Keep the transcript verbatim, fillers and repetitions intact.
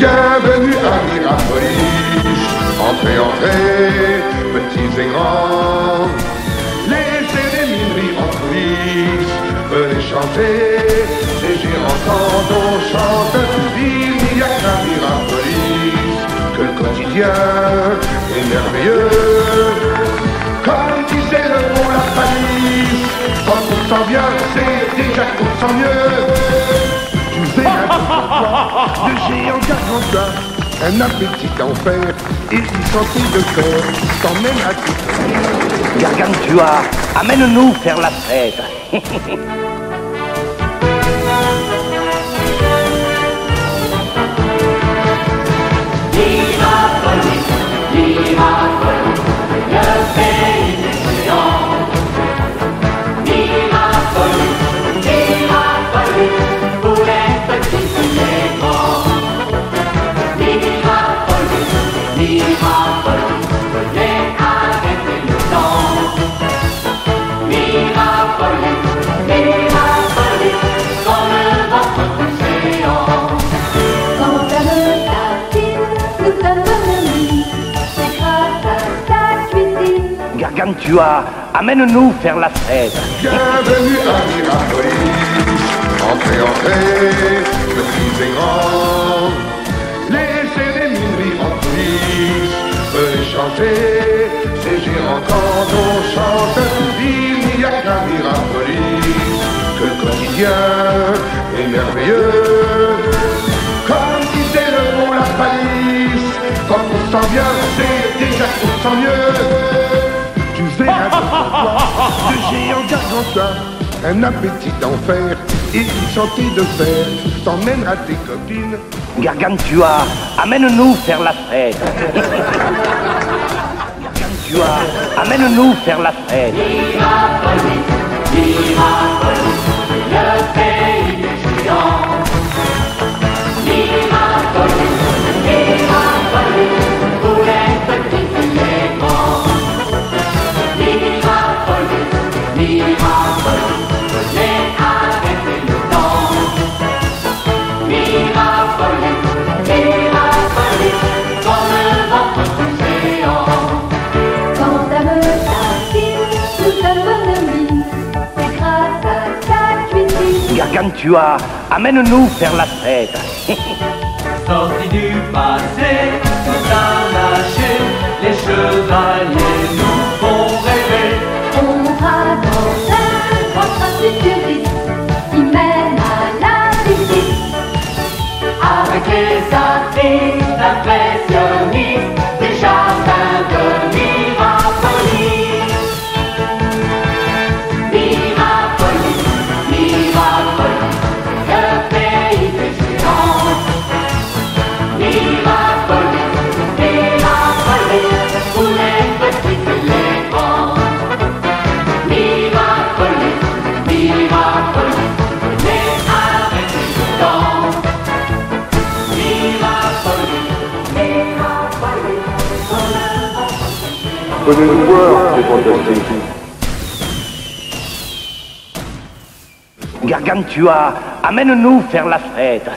Bienvenue à Mirapolis, entrez, entrez, petits et grands. Laissez les minuit en coulisses, venez chanter, les gérants quand on chante. Il n'y a qu'à Mirapolis, que le quotidien est merveilleux. Comme disait le mot La Palice, cent pour cent bien, c'est déjà cent pour cent mieux. C'est un peu de géant Gargantua, un appétit à en faire, et qui sentit de cœur, s'emmène à tout. Gargantua, amène-nous faire la fête. Mirapolis, Mirapolis, le pays des géants. Mirapolis, Mirapolis, pour les petits et les grands. Mirapolis, Mirapolis, venez arrêter le temps. Mirapolis, Mirapolis, comme votre océan. Quand on le tartine, nous sommes remis, c'est grâce à ta cuisine. Gargantua, amène-nous faire la fête. Bienvenue à Mirapolis, entrez, entrez, petits et grands. Laissez les minuit en coulisses, venez chanter, c'est gérant quand on chante. Il n'y a qu'à Mirapolis, que le quotidien est merveilleux. Comme disait le mot La Palice, quand on s'en vient, c'est déjà qu'on s'en mieux. Tu fais un peu de géant Gargantua, un appétit d'enfer, et qui sentit de fer, t'emmène à tes copines. Gargantua, amène-nous faire la fête. Gargantua, amène-nous faire la fête. Mirapolis, Mirapolis, le pays des géants. Mirapolis, Mirapolis, pour les petits et les grands. Mirapolis, Mirapolis, venez arrêter le temps. Mirapolis, Mirapolis, comme votre océan. Quand ça me tartine, nous sommes ennemis, c'est grâce à ta cuisine. Gargantua, amène-nous faire la fête. Sorti du passé, nous a lâché, les chevaliers nous font rêver. On mourra dans un futuriste qui mène à l'infini, avec les artistes impressionnistes des jardins de Mirapolis. Mirapolis, Mirapolis, le pays des géants. Mirapolis, Mirapolis, pour les petits et les grands. Mirapolis, Mirapolis, venez arrêter le temps. Mirapolis, Mirapolis, venez. Venez nous voir, c'est fantastique. Gargantua, amène-nous faire la fête.